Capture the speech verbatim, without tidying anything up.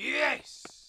Yes!